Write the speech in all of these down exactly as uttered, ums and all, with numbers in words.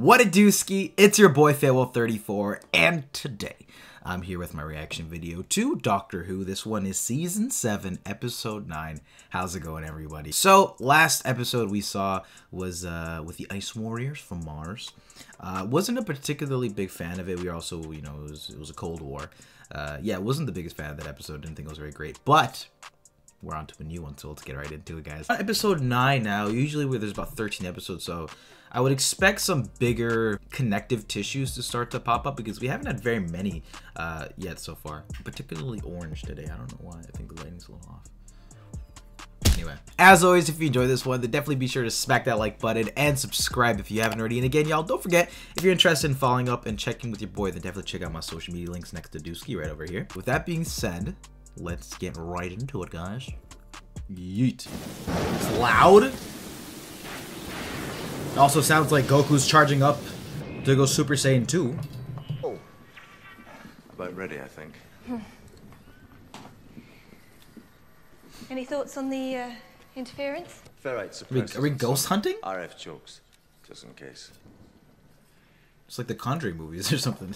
What a dooski, it's your boy fail whale thirty-four, and today I'm here with my reaction video to Doctor Who. This one is season seven, episode nine. How's it going, everybody? So, last episode we saw was uh, with the Ice Warriors from Mars. Uh, wasn't a particularly big fan of it. We were also, you know, it was, it was a Cold War. Uh, yeah, wasn't the biggest fan of that episode. Didn't think it was very great, but we're on to a new one, so let's get right into it, guys. Episode nine now. Usually where there's about thirteen episodes, so I would expect some bigger connective tissues to start to pop up because we haven't had very many uh, yet so far. Particularly orange today. I don't know why. I think the lighting's a little off. Anyway, as always, if you enjoyed this one, then definitely be sure to smack that like button and subscribe if you haven't already. And again, y'all, don't forget, if you're interested in following up and checking with your boy, then definitely check out my social media links next to Dooski right over here. With that being said, let's get right into it, guys. Yeet. It's loud. It also sounds like Goku's charging up to go Super Saiyan two. Oh. About ready, I think. Hmm. Any thoughts on the uh, interference? Ferrite. Are we, are we ghost hunting? R F jokes, just in case. It's like the Conjuring movies or something.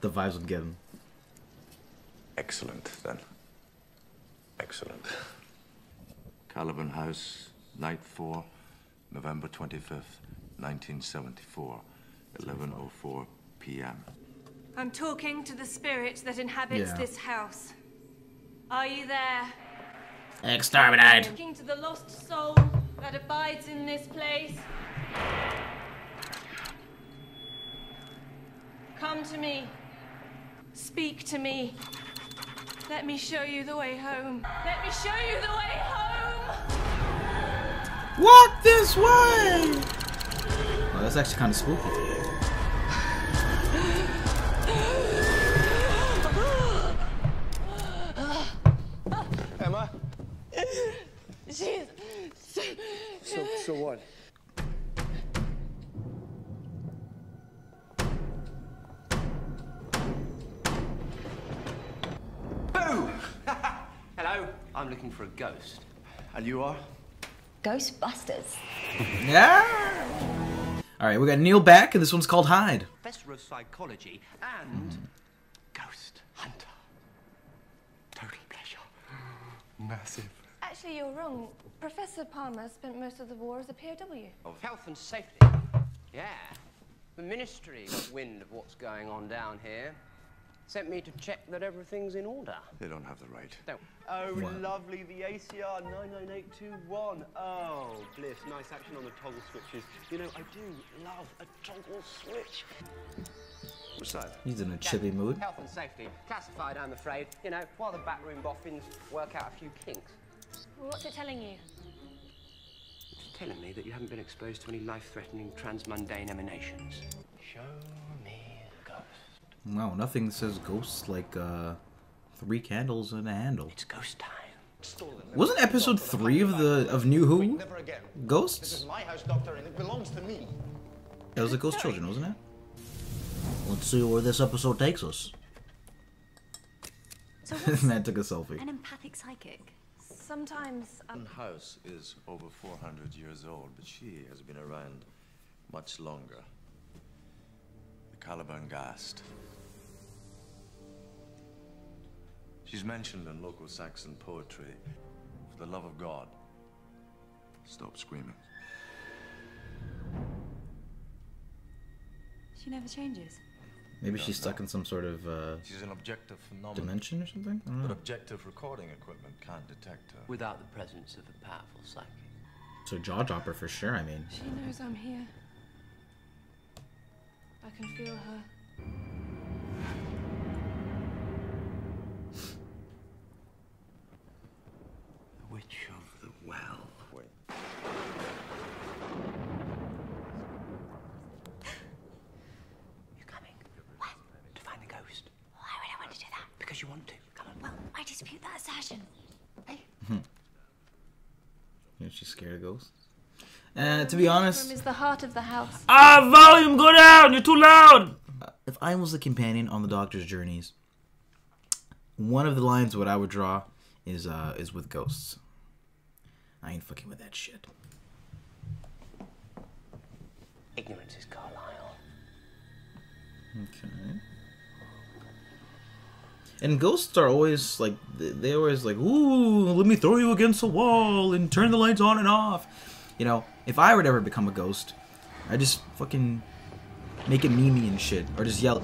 The vibes I'm getting. Excellent, then. Excellent. Caliban House, night four, November twenty-fifth, nineteen seventy-four, eleven oh four p m I'm talking to the spirit that inhabits yeah. this house. Are you there? Exterminate! I'm talking to the lost soul that abides in this place. Come to me. Speak to me. Let me show you the way home. Let me show you the way home! Walk this way! Oh, that's actually kind of spooky. Emma? She's... So, so, so what? I'm looking for a ghost. And you are? Ghostbusters. Yeah! Alright, we got Neil back, and this one's called Hyde. Professor of Psychology and mm. Ghost Hunter. Total pleasure. Massive. Actually, you're wrong. Professor Palmer spent most of the war as a P O W. Of health and safety. Yeah. The Ministry got wind of what's going on down here. Sent me to check that everything's in order. They don't have the right. Don't. Oh, wow. Lovely, the A C R nine nine eight two one. Oh, bliss, nice action on the toggle switches. You know, I do love a toggle switch. What's that? He's in a chippy mood. Health and safety, classified, I'm afraid. You know, while the backroom boffins work out a few kinks. Well, what's it telling you? It's telling me that you haven't been exposed to any life-threatening transmundane emanations. Show me. No, nothing says ghosts like uh, three candles and a handle. It's ghost time. Wasn't episode three of the of New Who ghosts? This is my house, Doctor, and it belongs to me. It was the Ghost Children, wasn't it? Let's see where this episode takes us. So Matt took a selfie. An empathic psychic. Sometimes. Um... The house is over four hundred years old, but she has been around much longer. The Caliburn Ghast. She's mentioned in local Saxon poetry. For the love of God, stop screaming. She never changes. Maybe she's stuck in some sort of uh, she's an objective phenomenon dimension or something. But objective recording equipment can't detect her without the presence of a powerful psychic. So jaw dropper for sure. I mean, she knows I'm here. I can feel her. The Witch of the Well. Wait. You're coming. What? To find the ghost. Why would I want to do that? Because you want to. Come on. Well, I dispute that assertion. Hey. Isn't she scared of ghosts? Uh, to be honest, is the heart of the house. Ah, volume, go down! You're too loud! Uh, if I was the companion on the Doctor's journeys, one of the lines what I would draw is uh is with ghosts. I ain't fucking with that shit. Ignorance is Carlisle. Okay. And ghosts are always like, they always like, ooh, let me throw you against a wall and turn the lights on and off. You know, if I would ever become a ghost, I just fucking make it meme-y and shit, or just yell.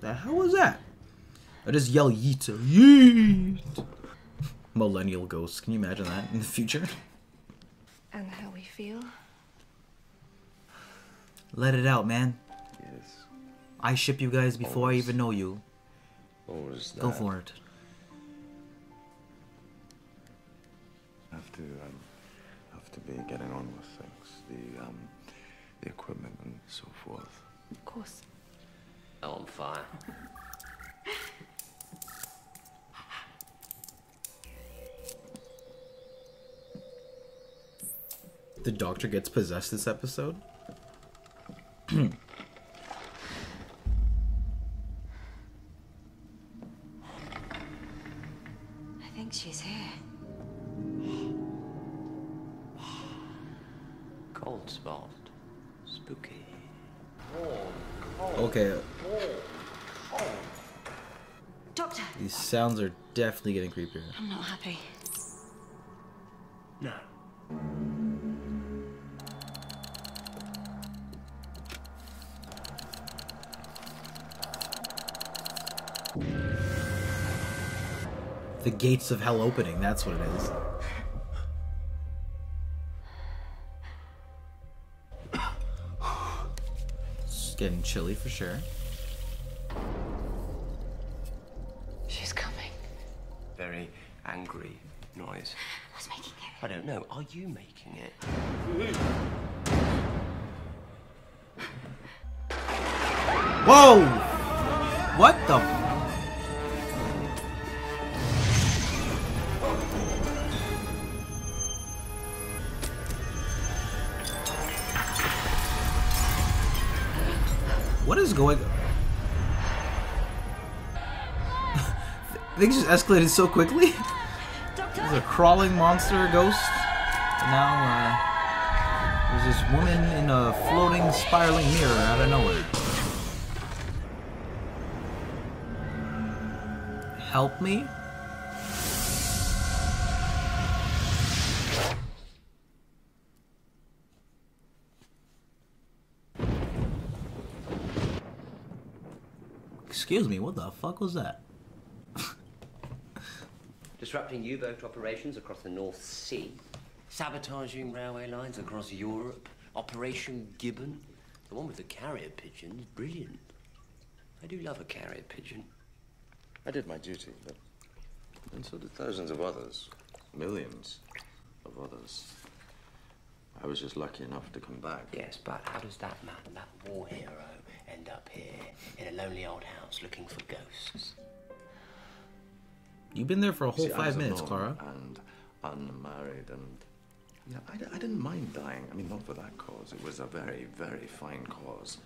The hell was that? Or just yell yeet, yeet. Millennial ghosts. Can you imagine that in the future? And how we feel? Let it out, man. Yes. I ship you guys before I even know you. What was that? Go for it. I have to, um, have to be getting on with things, the um, the equipment and so forth. Of course. Oh, I'm fine. The Doctor gets possessed this episode. She's here. Cold spot. Spooky. Okay. Doctor. These sounds are definitely getting creepier. I'm not happy. No. The gates of hell opening, that's what it is. It's getting chilly for sure. She's coming. Very angry noise. Who's making it? I don't know. Are you making it? Whoa! What the? What is going on? Things just escalated so quickly. There's a crawling monster ghost. And now uh, there's this woman in a floating, spiraling mirror out of nowhere. Help me? Excuse me, what the fuck was that? Disrupting U-boat operations across the North Sea, sabotaging railway lines across Europe, Operation Gibbon, the one with the carrier pigeons, brilliant. I do love a carrier pigeon. I did my duty, but then so did thousands of others, millions of others. I was just lucky enough to come back. Yes, but how does that man, that war hero, end up here in a lonely old house looking for ghosts? You've been there for a whole See, five minutes, Clara. And unmarried, and yeah, I, I didn't mind dying. I mean, not for that cause. It was a very, very fine cause.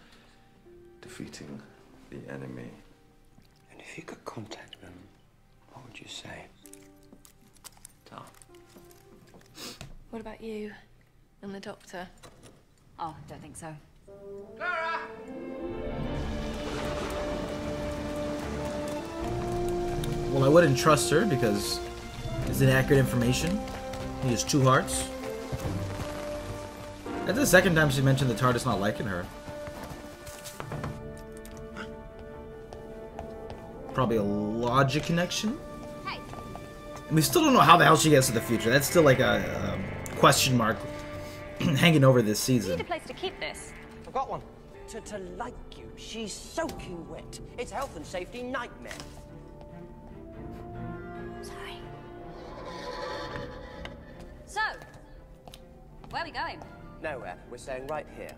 Defeating the enemy. And if you could contact them, what would you say? Tom. What about you and the Doctor? Oh, don't think so. Clara! Well, I wouldn't trust her because it's inaccurate information. He has two hearts. That's the second time she mentioned the TARDIS not liking her. Probably a logic connection. Hey. And we still don't know how the hell she gets to the future. That's still like a, a question mark hanging over this season. We need a place to keep this. I've got one. To, to like you, she's soaking wet. It's health and safety nightmare. Sorry. So, where are we going? Nowhere. We're staying right here.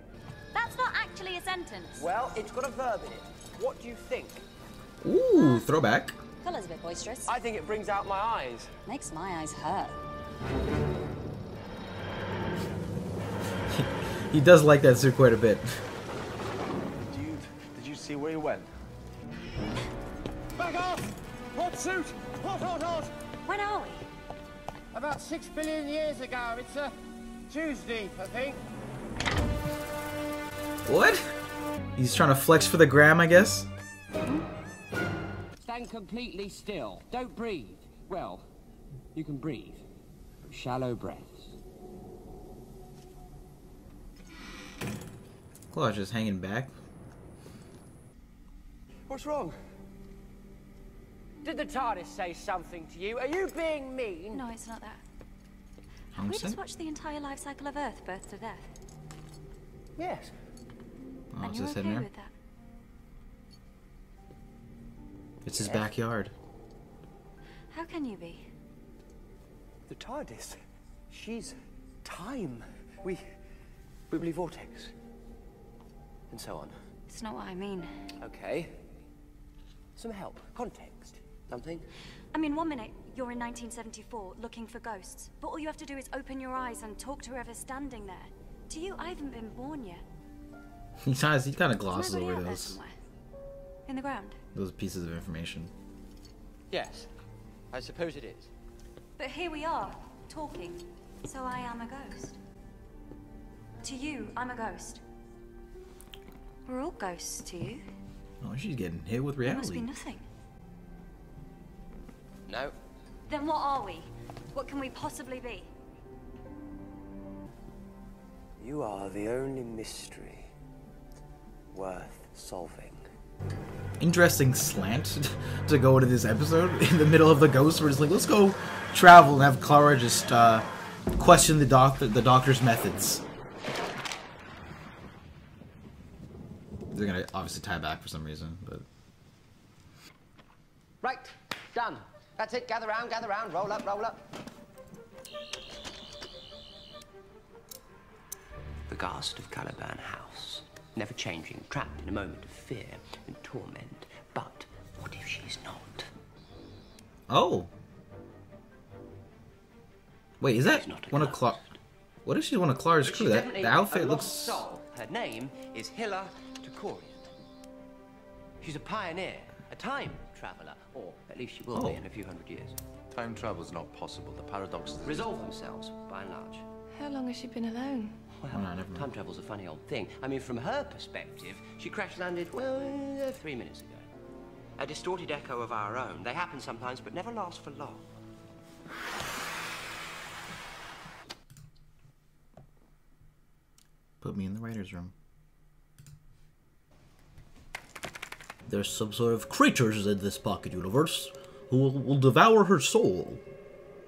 That's not actually a sentence. Well, it's got a verb in it. What do you think? Ooh, throwback. Colour's a bit boisterous. I think it brings out my eyes. Makes my eyes hurt. He does like that suit quite a bit. Did you, did you see where he went? Back off! Hot suit! Hot, hot, hot! When are we? About six billion years ago. It's a Tuesday, I think. What? He's trying to flex for the gram, I guess. Stand completely still. Don't breathe. Well, you can breathe. Shallow breaths. Claude's just hanging back. What's wrong? Did the TARDIS say something to you? Are you being mean? No, it's not that. Have we just watched the entire life cycle of Earth, birth to death? Yes. Oh, and you're okay there? With that? It's his yeah. backyard. How can you be? The TARDIS. She's time. We... we believe vortex. And so on. It's not what I mean. Okay. Some help. Context. Something? I mean, one minute, you're in nineteen seventy-four, looking for ghosts. But all you have to do is open your eyes and talk to whoever's standing there. To you, I haven't been born yet. He kind of glosses over those. In the ground? Those pieces of information. Yes. I suppose it is. But here we are, talking. So I am a ghost. To you, I'm a ghost. We're all ghosts to you. Oh, she's getting hit with reality. It must be nothing. No. Then what are we? What can we possibly be? You are the only mystery worth solving. Interesting slant to go into this episode. In the middle of the ghost, we're just like, let's go travel and have Clara just uh, question the doctor, the doctor's methods. They're gonna obviously tie back for some reason, but right, done. That's it. Gather round, gather round. Roll up, roll up. The ghast of Caliban House, never changing, trapped in a moment of fear and torment. But what if she's not? Oh. Wait, is that one of Clara? What if she's one of Clara's crew? That the outfit looks. Soul. Her name is Hila Tacorien. She's a pioneer, a time traveler, or at least she will oh. be in a few hundred years. Time travel's not possible. The paradoxes resolve themselves by and large. How long has she been alone? Well, no, no, time travel's a funny old thing. I mean, from her perspective, she crash-landed, well, uh, three minutes ago. A distorted echo of our own. They happen sometimes, but never last for long. Put me in the writer's room. There's some sort of creatures in this pocket universe who will, will devour her soul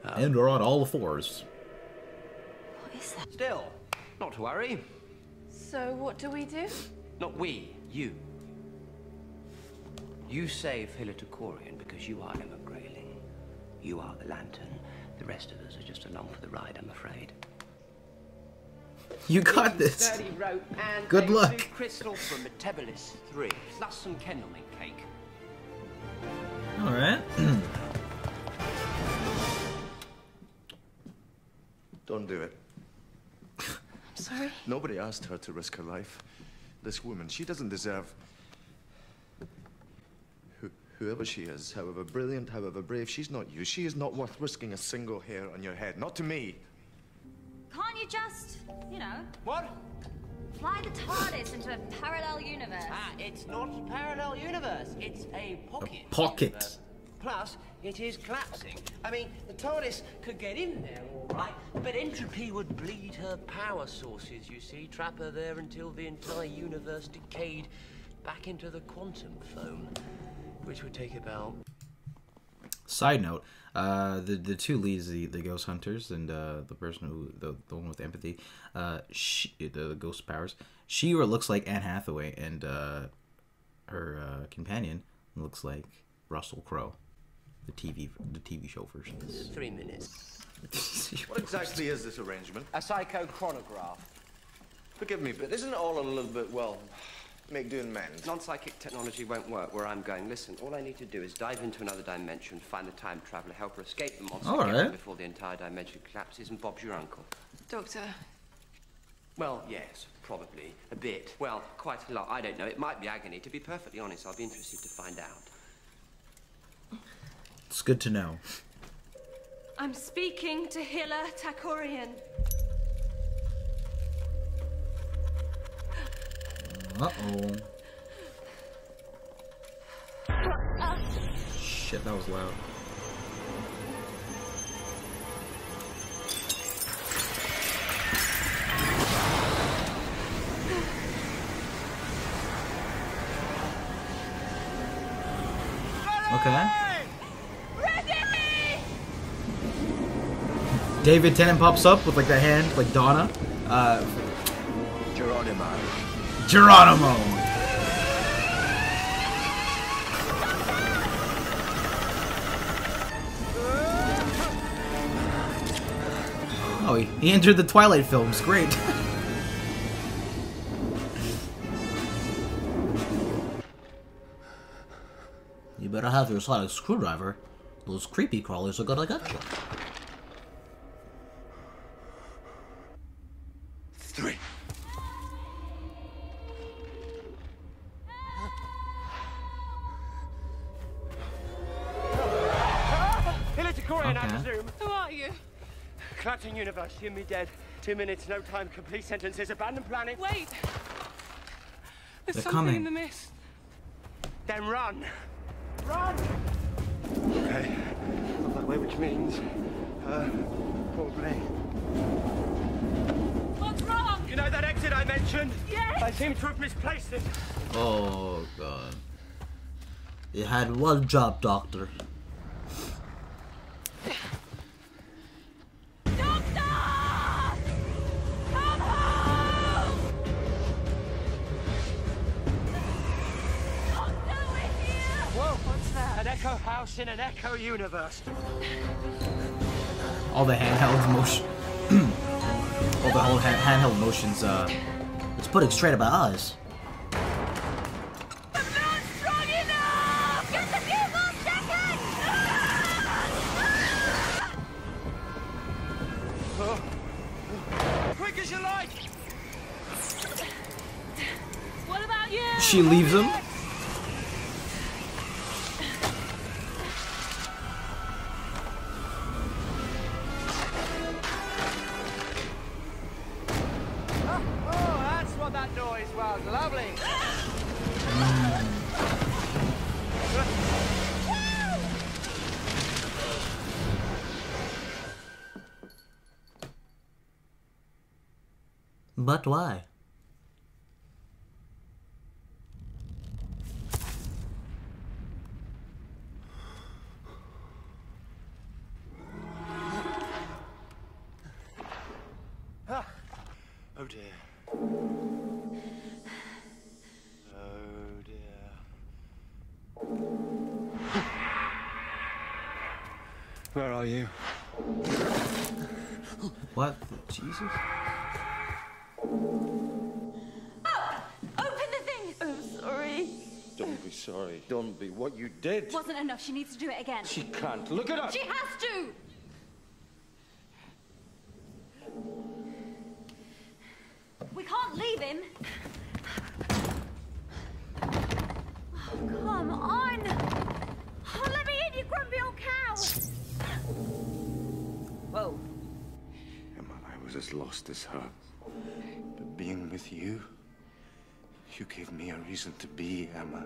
oh. and are on all fours. What is that? Still. Not to worry. So what do we do? Not we, you. You save Hila Tacorien because you are Emma Grayling. You are the lantern. The rest of us are just along for the ride, I'm afraid. You got this. Rope and good luck. Crystal from Metabolus three, plus some candlemint cake. All right. Don't do it. Sorry? Nobody asked her to risk her life. This woman, she doesn't deserve... Who, whoever she is, however brilliant, however brave, she's not you. She is not worth risking a single hair on your head. Not to me. Can't you just, you know... What? Fly the TARDIS into a parallel universe. Ah, it's not a parallel universe. It's a pocket. A pocket. Universe. Plus, it is collapsing. I mean, the TARDIS could get in there, all right, but entropy would bleed her power sources, you see, trap her there until the entire universe decayed back into the quantum foam, which would take about... Side note, uh, the, the two leads, the, the ghost hunters and uh, the person who, the, the one with empathy, uh, she, the, the ghost powers, she looks like Anne Hathaway, and uh, her uh, companion looks like Russell Crowe. The T V, the T V show version. Three minutes. What exactly is this arrangement? A psychochronograph. Forgive me, but isn't it all a little bit, well, make do and mend? Non-psychic technology won't work where I'm going. Listen, all I need to do is dive into another dimension, find the time traveler, help her escape the monster all right. before the entire dimension collapses, and Bob's your uncle. Doctor. Well, yes, probably. A bit. Well, quite a lot. I don't know. It might be agony. To be perfectly honest, I'll be interested to find out. It's good to know. I'm speaking to Hila Tacorien. Uh-oh. Shit, that was loud. Okay. David Tennant pops up with like the hand, like Donna. Uh, Geronimo. Geronimo. Oh, he, he entered the Twilight films. Great. You better have your sonic screwdriver. Those creepy crawlers are gonna get you. Three. Okay. Who are you? Clapton Universe, you and me dead. Two minutes, no time, complete sentences, abandoned planet. Wait! There's They're something coming. in the mist. Then run. Run! Okay. Up that way, which means, uh, probably. Wrong. You know that exit I mentioned? Yes. I seem to have misplaced it. Oh god. You had one job, Doctor. Doctor! Come home! Doctor, we're here! Whoa, what's that? An echo house in an echo universe. All the handheld motion. All the whole hand handheld motions, uh, it's putting straight about eyes. I'm not strong enough! Just a few more seconds! Oh. Quick as you like! What about you? She leaves him? But why? Ah. Oh dear. Oh dear. Where are you? What? Jesus? Sorry, Dunby, what you did wasn't enough. She needs to do it again. She can't. Look it up. She has to. We can't leave him. Oh, come on. Oh, let me in, you grumpy old cow. Whoa. Emma, I was as lost as her. But being with you, you gave me a reason to be, Emma.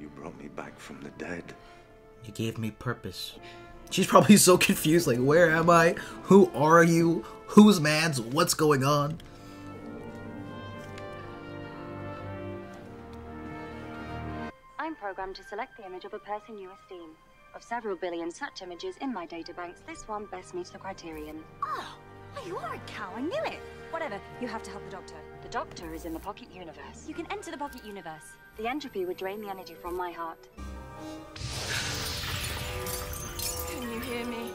You brought me back from the dead. You gave me purpose. She's probably so confused, like, where am I? Who are you? Who's Mads? What's going on? I'm programmed to select the image of a person you esteem. Of several billion such images in my databanks, this one best meets the criterion. Oh, you are a cow, I knew it! Whatever, you have to help the Doctor. The Doctor is in the pocket universe. You can enter the pocket universe. The entropy would drain the energy from my heart. Can you hear me?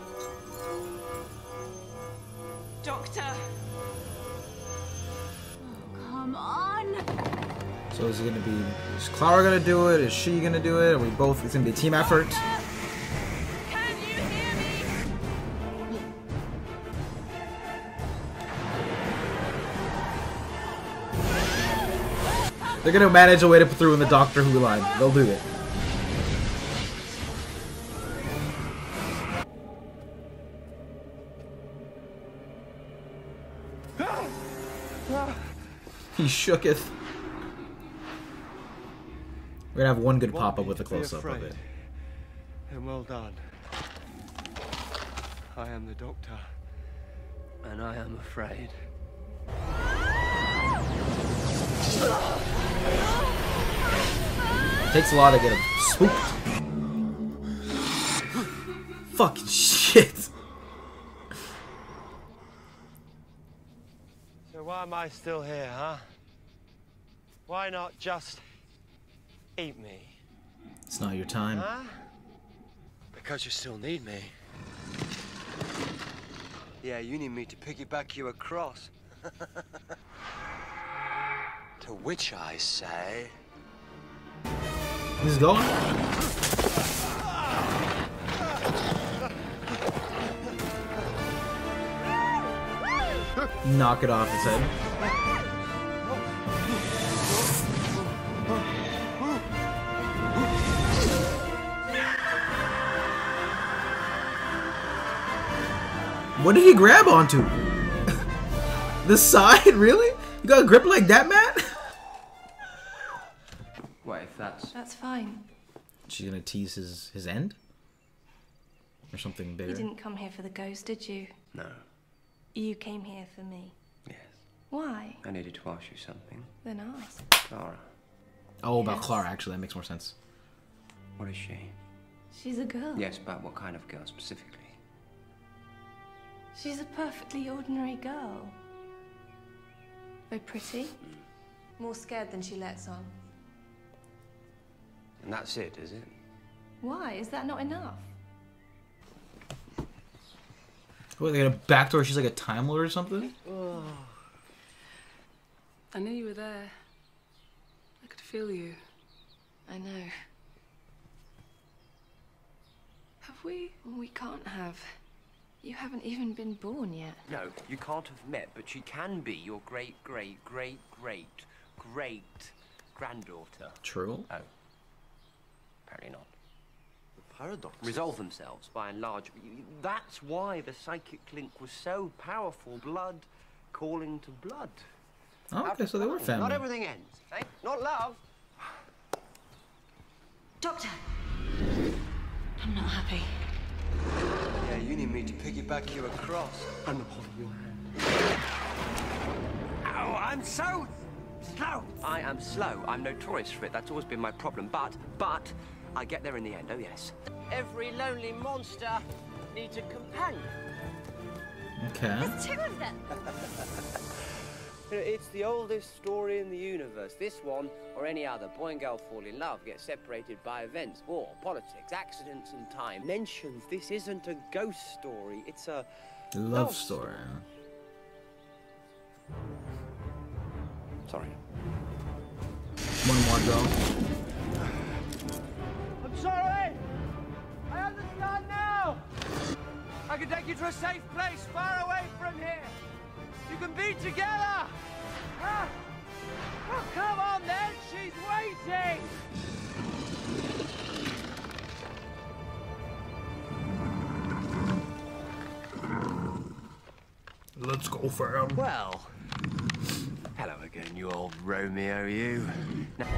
Doctor! Oh, come on! So is it gonna be... Is Clara gonna do it? Is she gonna do it? Are we both... It's gonna be a team effort. Doctor! They're gonna manage a way to put through in the Doctor Who line. They'll do it. He shooketh. We're gonna have one good pop-up with a close-up of it. And well done. I am the Doctor, and I am afraid. It takes a lot to get him spooked. Fucking shit. So why am I still here, huh? Why not just eat me? It's not your time. Huh? Because you still need me. Yeah, you need me to piggyback you across. To which I say... This is gone. Knock it off his head. What did he grab onto? The side? Really? You got a grip like that, Matt? Wait, if that's... That's fine. She's gonna tease his, his end? Or something bigger? You didn't come here for the ghost, did you? No. You came here for me? Yes. Why? I needed to ask you something. Then ask. Clara. Oh, yes. About Clara, actually. That makes more sense. What is she? She's a girl. Yes, but what kind of girl specifically? She's a perfectly ordinary girl. Very pretty. More scared than she lets on. And that's it, is it? Why? Is that not enough? What, they got a back door? She's like a Time Lord or something? Oh. I knew you were there. I could feel you. I know. Have we? We can't have. You haven't even been born yet. No, you can't have met, but she can be your great, great, great, great, great granddaughter. True. Oh. Apparently not. The paradoxes resolve themselves by and large. That's why the psychic link was so powerful. Blood calling to blood. Oh, okay, so they were family. Not everything ends, eh? Not love. Doctor, I'm not happy. Yeah, you need me to piggyback you across. I'm not holding your hand. Ow, I'm so slow. I am slow. I'm notorious for it. That's always been my problem. But, but, I get there in the end. Oh, yes. Every lonely monster needs a companion. Okay. There's two of them. You know, it's the oldest story in the universe. This one, or any other, boy and girl fall in love, get separated by events, war, politics, accidents, and time. Mentions this isn't a ghost story, it's a love, love story. story. Sorry. One more go. I'm sorry! I understand now! I can take you to a safe place, far away from here! You can be together! Ah. Oh, come on then, she's waiting! Let's go for him. Well, hello again, you old Romeo, you. Now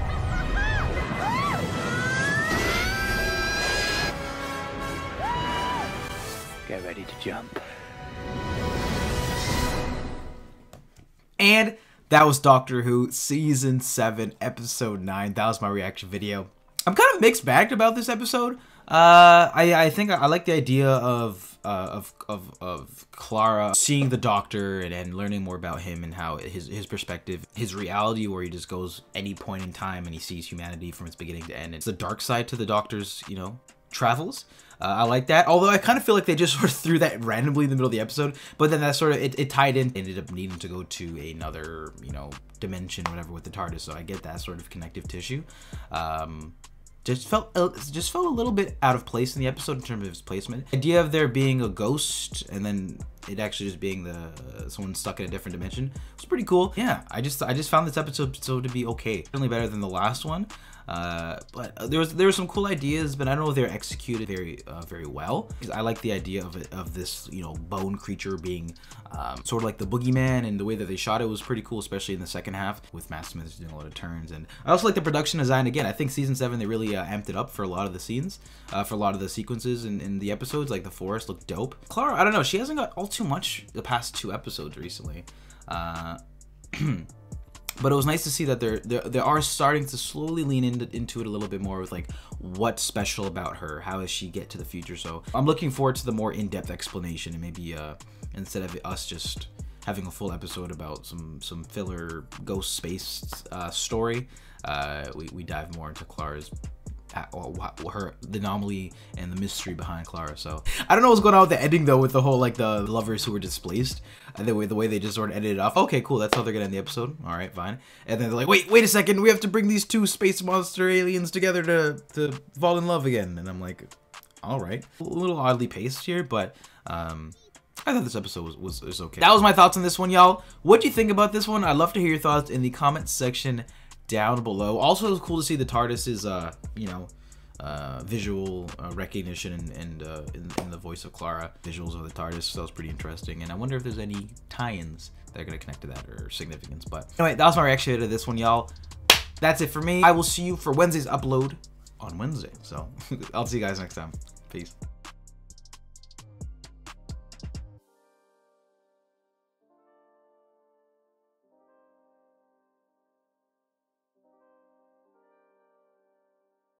get ready to jump. And that was Doctor Who Season seven, Episode nine. That was my reaction video. I'm kind of mixed bagged about this episode. Uh, I, I think I, I like the idea of, uh, of, of, of Clara seeing the Doctor and, and learning more about him and how his, his perspective, his reality, where he just goes any point in time and he sees humanity from its beginning to end. It's the dark side to the Doctor's, you know, travels. Uh, I like that, although I kind of feel like they just sort of threw that randomly in the middle of the episode, but then that sort of, it, it tied in, ended up needing to go to another, you know, dimension, whatever, with the TARDIS, so I get that sort of connective tissue. Um, just felt just felt a little bit out of place in the episode in terms of its placement. The idea of there being a ghost and then it actually just being the uh, someone stuck in a different dimension. It's pretty cool. Yeah, I just I just found this episode so to be okay. Certainly better than the last one. Uh, but there was there were some cool ideas, but I don't know if they're executed very uh, very well. Because I like the idea of it, of this you know bone creature being um, sort of like the boogeyman, and the way that they shot it was pretty cool, especially in the second half with Matt Smith doing a lot of turns. And I also like the production design. Again, I think season seven they really uh, amped it up for a lot of the scenes, uh, for a lot of the sequences in, in the episodes. Like the forest looked dope. Clara, I don't know, she hasn't got all too much the past two episodes recently. Uh, But it was nice to see that they're, they're they are starting to slowly lean into, into it a little bit more with like what's special about her, how does she get to the future. So I'm looking forward to the more in-depth explanation, and maybe uh, instead of us just having a full episode about some some filler ghost space uh, story, uh, we we dive more into Clara's. Her the anomaly and the mystery behind Clara. So I don't know what's going on with the ending though, with the whole like the lovers who were displaced and the way the way they just sort of edited it off. Okay, cool, that's how they're gonna end the episode. All right, fine. And then they're like, wait, wait a second, we have to bring these two space monster aliens together to to fall in love again. And I'm like, all right, a little oddly paced here, but um. I thought this episode was, was, was okay. That was my thoughts on this one, y'all. What do you think about this one? I'd love to hear your thoughts in the comments section down below. Also, it was cool to see the TARDIS's, uh, you know, uh, visual uh, recognition and, and uh, in, in the voice of Clara. Visuals of the TARDIS, so that was pretty interesting. And I wonder if there's any tie-ins that are going to connect to that or significance. But anyway, that was my reaction to this one, y'all. That's it for me. I will see you for Wednesday's upload on Wednesday. So I'll see you guys next time. Peace.